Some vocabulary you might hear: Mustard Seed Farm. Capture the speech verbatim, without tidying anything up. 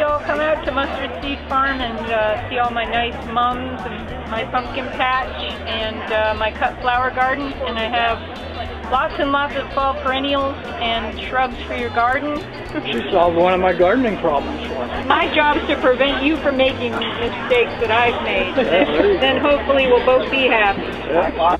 y'all come out to Mustard Seed Farm and uh, see all my nice mums and my pumpkin patch and uh, my cut flower garden. And I have lots and lots of fall perennials and shrubs for your garden. She solved one of my gardening problems for me. My job is to prevent you from making mistakes that I've made. Yeah, then hopefully we'll both be happy. Yeah.